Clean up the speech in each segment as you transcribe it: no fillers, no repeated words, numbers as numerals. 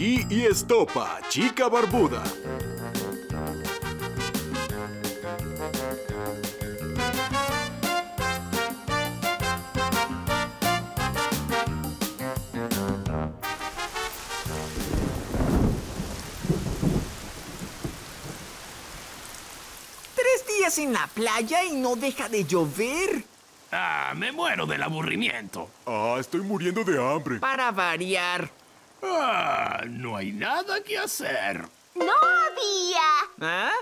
Gui e Estopa, Chica Barbuda. Tres días en la playa y no deja de llover. Ah, me muero del aburrimiento. Ah, estoy muriendo de hambre. Para variar. Ah, no hay nada que hacer. ¡No había! ¿Ah?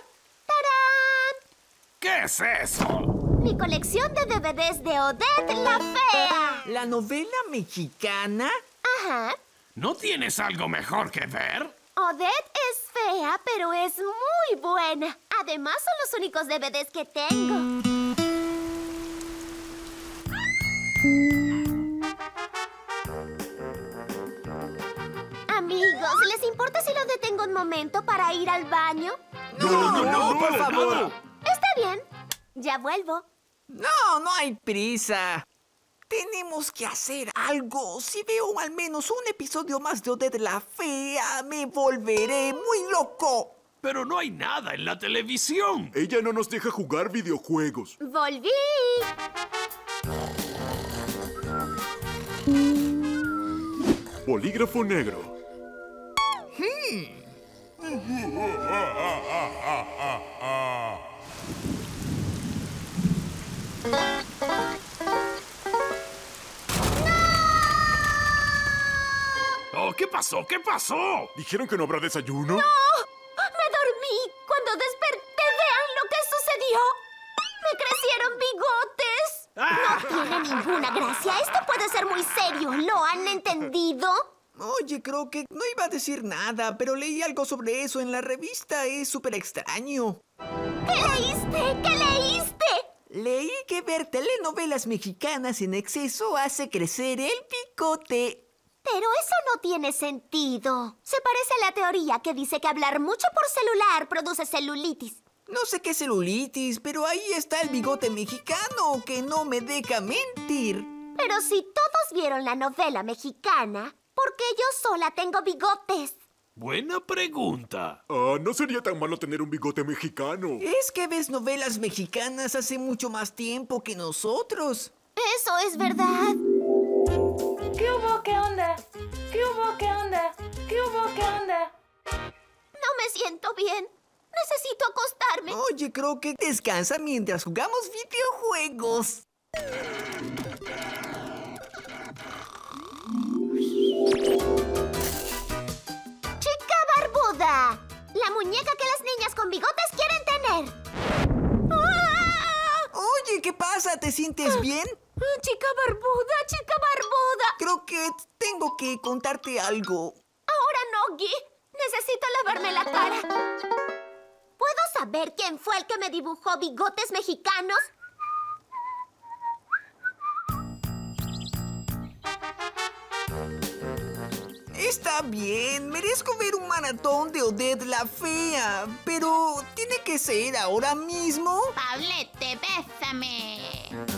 ¡Tarán! ¿Qué es eso? Mi colección de DVDs de Odette la Fea. ¿La novela mexicana? Ajá. ¿No tienes algo mejor que ver? Odette es fea, pero es muy buena. Además, son los únicos DVDs que tengo. Amigos, ¿les importa si los detengo un momento para ir al baño? No, por favor. Está bien, ya vuelvo. No hay prisa. Tenemos que hacer algo. Si veo al menos un episodio más de Odette la Fea, me volveré muy loco. Pero no hay nada en la televisión. Ella no nos deja jugar videojuegos. ¡Volví! Polígrafo negro. ¡No! Oh, ¿qué pasó? ¿Qué pasó? ¿Dijeron que no habrá desayuno? ¡No! Me dormí. Cuando desperté, vean lo que sucedió. Me crecieron bigotes. No tiene ninguna gracia. Esto puede ser muy serio. ¿Lo han entendido? Oye, creo que no iba a decir nada, pero leí algo sobre eso en la revista. Es súper extraño. ¿Qué leíste? ¿Qué leíste? Leí que ver telenovelas mexicanas en exceso hace crecer el bigote. Pero eso no tiene sentido. Se parece a la teoría que dice que hablar mucho por celular produce celulitis. No sé qué celulitis, pero ahí está el bigote mexicano que no me deja mentir. Pero si todos vieron la novela mexicana, ¿por qué yo sola tengo bigotes? Buena pregunta. Ah, no sería tan malo tener un bigote mexicano. Es que ves novelas mexicanas hace mucho más tiempo que nosotros. Eso es verdad. ¿Qué hubo? ¿Qué onda? ¿Qué hubo? ¿Qué onda? ¿Qué hubo? ¿Qué onda? No me siento bien. Necesito acostarme. Oye, creo que descansa mientras jugamos videojuegos. Chica Barbuda, la muñeca que las niñas con bigotes quieren tener. ¡Ah! Oye, ¿qué pasa? ¿Te sientes bien? Chica Barbuda, Chica Barbuda. Creo que tengo que contarte algo. Ahora no, Gui. Necesito lavarme la cara. ¿Puedo saber quién fue el que me dibujó bigotes mexicanos? Está bien, merezco ver un maratón de Odette la Fea, pero tiene que ser ahora mismo. Pablete, bésame.